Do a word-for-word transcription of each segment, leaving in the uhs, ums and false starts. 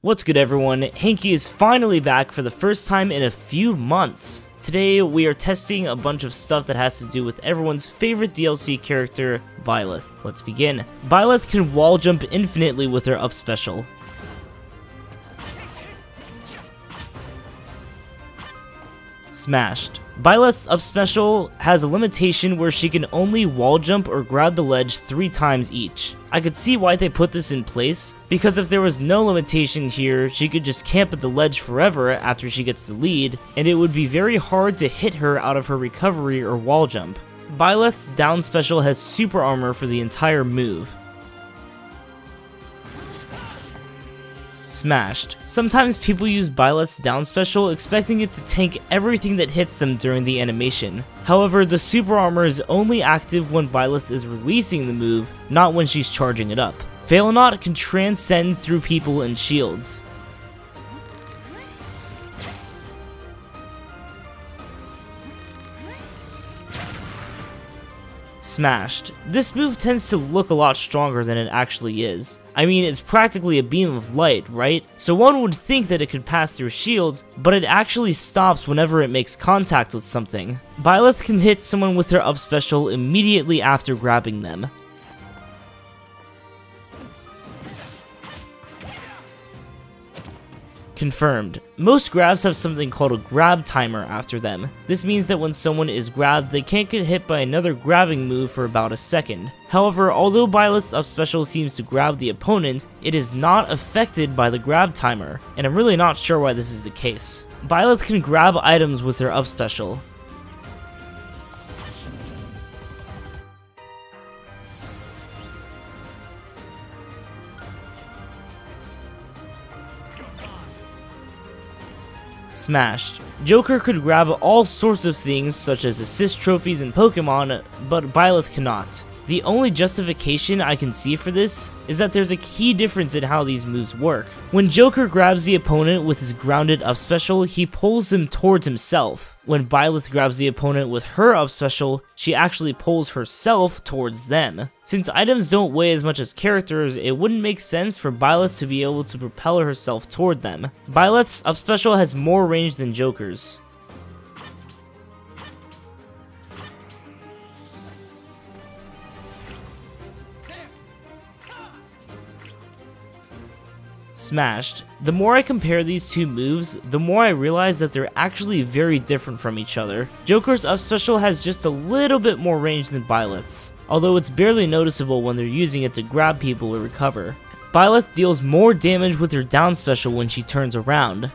What's good everyone, Henke is finally back for the first time in a few months. Today we are testing a bunch of stuff that has to do with everyone's favorite D L C character, Byleth. Let's begin. Byleth can wall jump infinitely with her up special. Smashed. Byleth's up special has a limitation where she can only wall jump or grab the ledge three times each. I could see why they put this in place, because if there was no limitation here, she could just camp at the ledge forever after she gets the lead, and it would be very hard to hit her out of her recovery or wall jump. Byleth's down special has super armor for the entire move. Smashed. Sometimes people use Byleth's down special expecting it to tank everything that hits them during the animation. However, the super armor is only active when Byleth is releasing the move, not when she's charging it up. Failnaught can transcend through people and shields. Smashed. This move tends to look a lot stronger than it actually is. I mean, it's practically a beam of light, right? So one would think that it could pass through shields, but it actually stops whenever it makes contact with something. Byleth can hit someone with their up special immediately after grabbing them. Confirmed. Most grabs have something called a grab timer after them. This means that when someone is grabbed, they can't get hit by another grabbing move for about a second. However, although Byleth's up special seems to grab the opponent, it is not affected by the grab timer, and I'm really not sure why this is the case. Byleth can grab items with her up special. Smashed. Joker could grab all sorts of things such as assist trophies and Pokemon, but Byleth cannot. The only justification I can see for this is that there's a key difference in how these moves work. When Joker grabs the opponent with his grounded up special, he pulls him towards himself. When Byleth grabs the opponent with her up special, she actually pulls herself towards them. Since items don't weigh as much as characters, it wouldn't make sense for Byleth to be able to propel herself toward them. Byleth's up special has more range than Joker's. Smashed. The more I compare these two moves, the more I realize that they're actually very different from each other. Joker's up special has just a little bit more range than Byleth's, although it's barely noticeable when they're using it to grab people or recover. Byleth deals more damage with her down special when she turns around.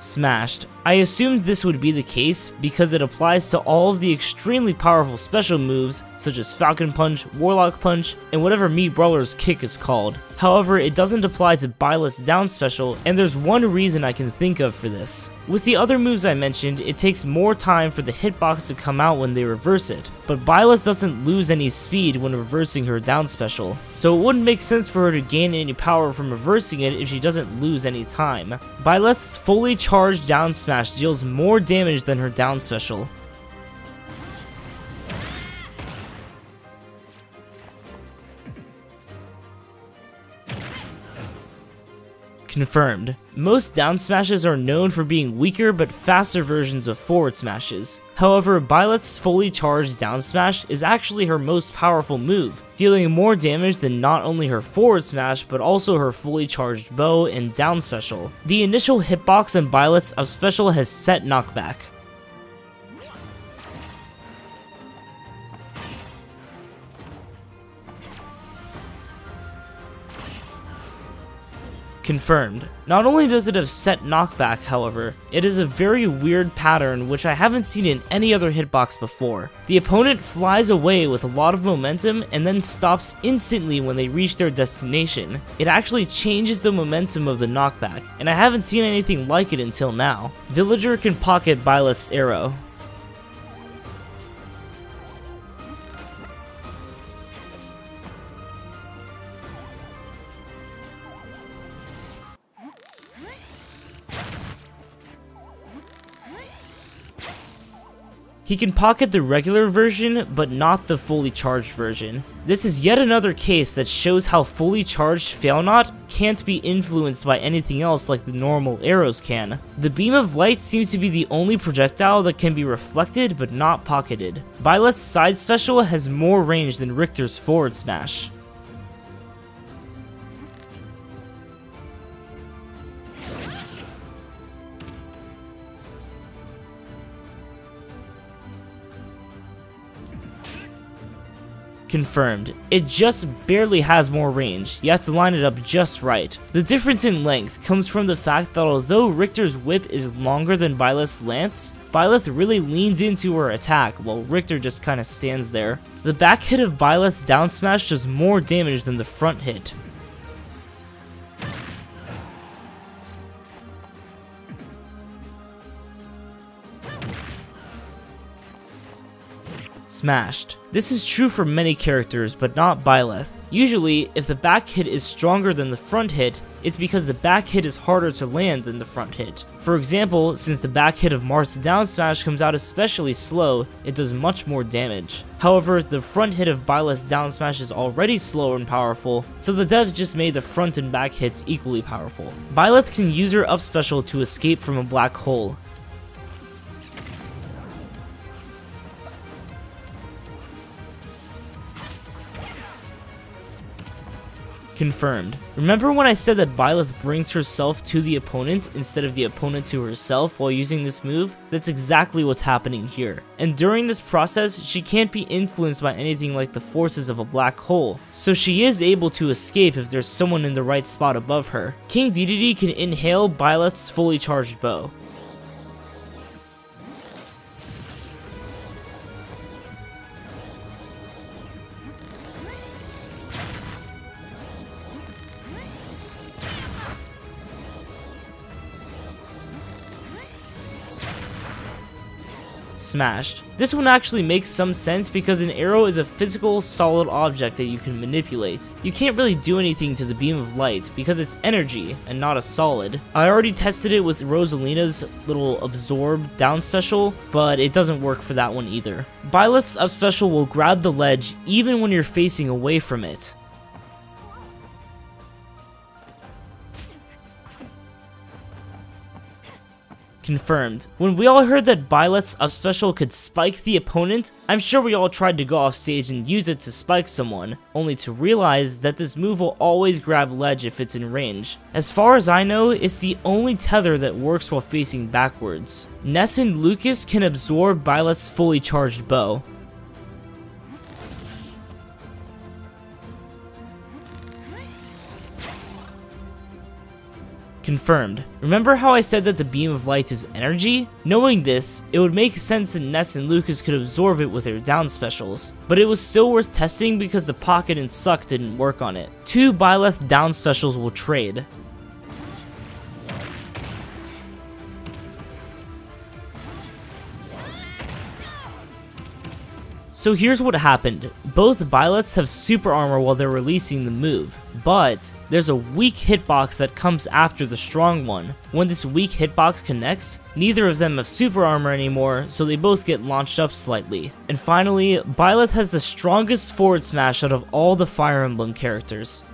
Smashed. I assumed this would be the case because it applies to all of the extremely powerful special moves such as Falcon Punch, Warlock Punch, and whatever Mii Brawler's kick is called. However, it doesn't apply to Byleth's down special, and there's one reason I can think of for this. With the other moves I mentioned, it takes more time for the hitbox to come out when they reverse it, but Byleth doesn't lose any speed when reversing her down special, so it wouldn't make sense for her to gain any power from reversing it if she doesn't lose any time. Byleth's fully charged down smash deals more damage than her down special. Confirmed. Most down smashes are known for being weaker but faster versions of forward smashes. However, Byleth's fully charged down smash is actually her most powerful move, dealing more damage than not only her forward smash but also her fully charged bow and down special. The initial hitbox on Byleth's up special has set knockback. Confirmed. Not only does it have set knockback, however, it is a very weird pattern which I haven't seen in any other hitbox before. The opponent flies away with a lot of momentum and then stops instantly when they reach their destination. It actually changes the momentum of the knockback, and I haven't seen anything like it until now. Villager can pocket Byleth's arrow. He can pocket the regular version, but not the fully charged version. This is yet another case that shows how fully charged Failnaught can't be influenced by anything else like the normal arrows can. The beam of light seems to be the only projectile that can be reflected but not pocketed. Byleth's side special has more range than Richter's forward smash. Confirmed. It just barely has more range. You have to line it up just right. The difference in length comes from the fact that although Richter's whip is longer than Byleth's lance, Byleth really leans into her attack while Richter just kinda stands there. The back hit of Byleth's down smash does more damage than the front hit. Smashed. This is true for many characters, but not Byleth. Usually, if the back hit is stronger than the front hit, it's because the back hit is harder to land than the front hit. For example, since the back hit of Marth's down smash comes out especially slow, it does much more damage. However, the front hit of Byleth's down smash is already slower and powerful, so the devs just made the front and back hits equally powerful. Byleth can use her up special to escape from a black hole. Confirmed. Remember when I said that Byleth brings herself to the opponent instead of the opponent to herself while using this move? That's exactly what's happening here. And during this process, she can't be influenced by anything like the forces of a black hole, so she is able to escape if there's someone in the right spot above her. King Dedede can inhale Byleth's fully charged bow. Smashed. This one actually makes some sense because an arrow is a physical, solid object that you can manipulate. You can't really do anything to the beam of light because it's energy and not a solid. I already tested it with Rosalina's little absorb down special, but it doesn't work for that one either. Byleth's up special will grab the ledge even when you're facing away from it. Confirmed. When we all heard that Byleth's up special could spike the opponent, I'm sure we all tried to go off stage and use it to spike someone, only to realize that this move will always grab ledge if it's in range. As far as I know, it's the only tether that works while facing backwards. Ness and Lucas can absorb Byleth's fully charged bow. Confirmed. Remember how I said that the beam of light is energy? Knowing this, it would make sense that Ness and Lucas could absorb it with their down specials, but it was still worth testing because the pocket and suck didn't work on it. Two Byleth down specials will trade. So here's what happened. Both Byleths have super armor while they're releasing the move, but there's a weak hitbox that comes after the strong one. When this weak hitbox connects, neither of them have super armor anymore, so they both get launched up slightly. And finally, Byleth has the strongest forward smash out of all the Fire Emblem characters.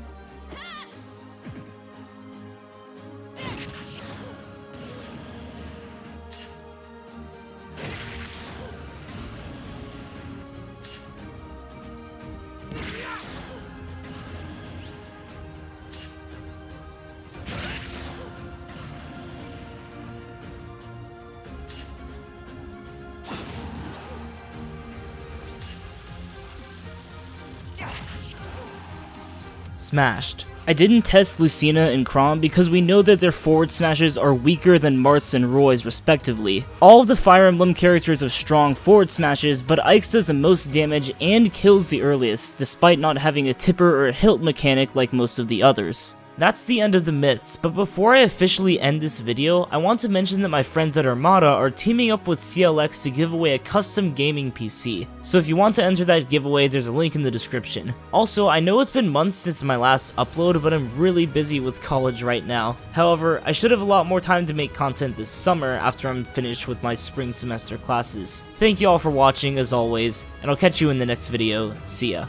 Smashed. I didn't test Lucina and Chrom because we know that their forward smashes are weaker than Marth's and Roy's respectively. All of the Fire Emblem characters have strong forward smashes, but Ike's does the most damage and kills the earliest, despite not having a tipper or a hilt mechanic like most of the others. That's the end of the myths, but before I officially end this video, I want to mention that my friends at Armada are teaming up with C L X to give away a custom gaming P C, so if you want to enter that giveaway, there's a link in the description. Also, I know it's been months since my last upload, but I'm really busy with college right now. However, I should have a lot more time to make content this summer after I'm finished with my spring semester classes. Thank you all for watching, as always, and I'll catch you in the next video. See ya.